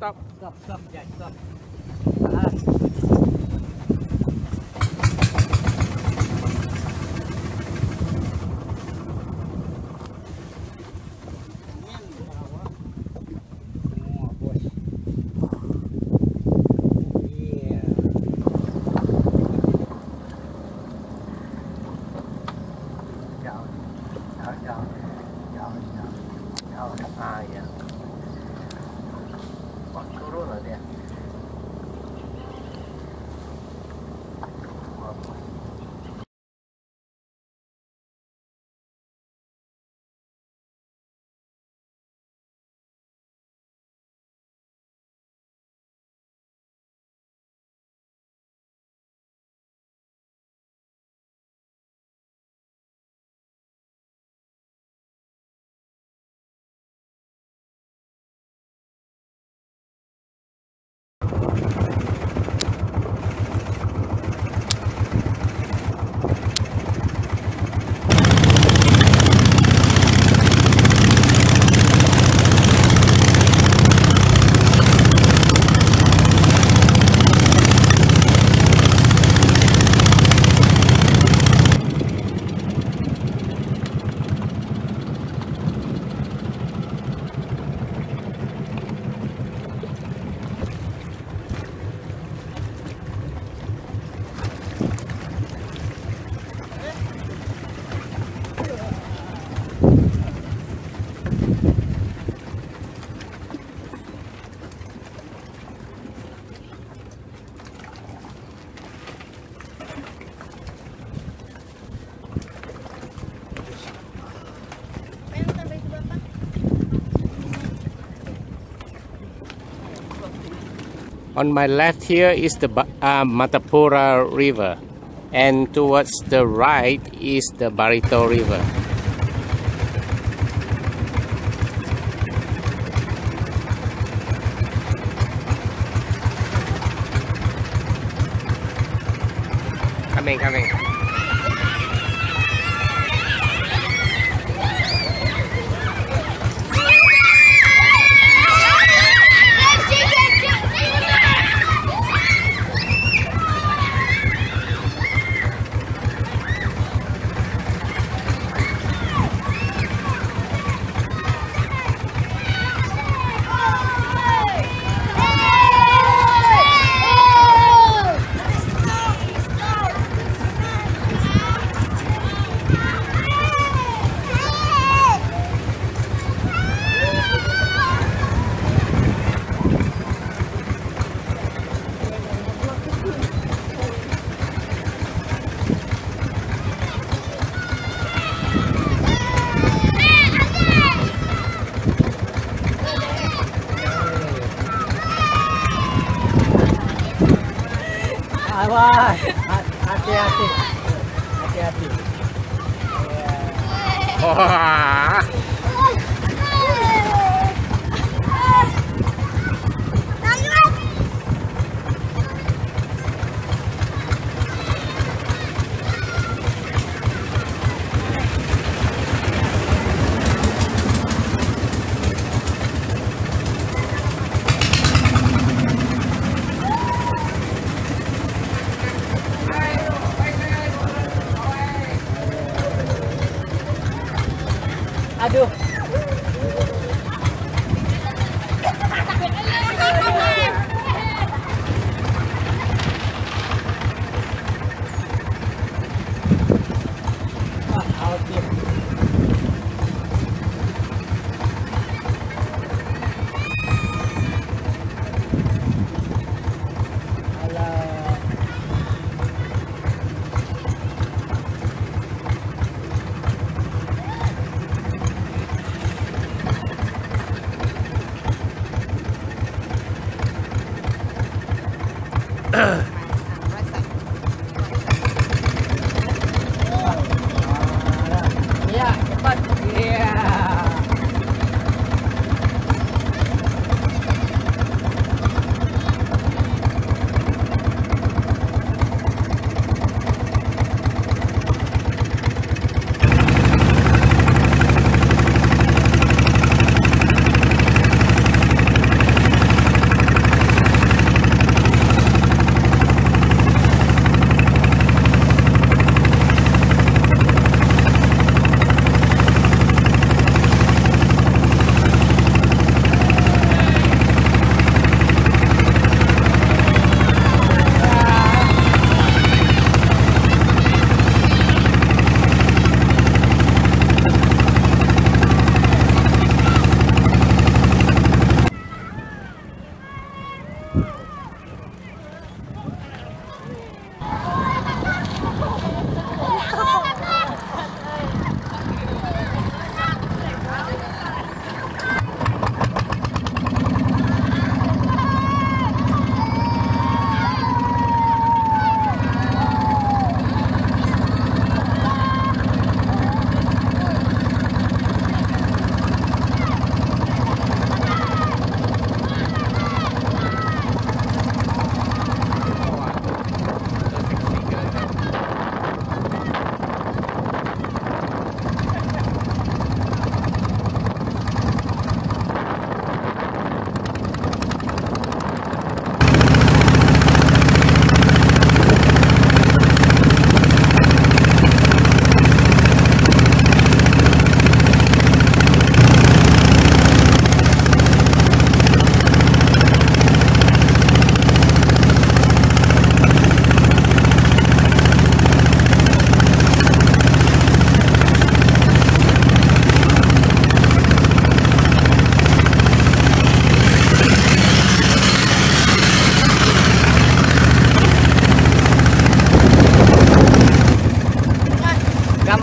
Stop, Jack, stop. On my left here is the Martapura River, and towards the right is the Barito River. Coming. Wah, hati-hati. Wah. Aduh.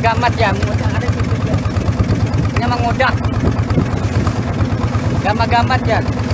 gamat ya, ada ini mengodak. Gamat-gamat ya.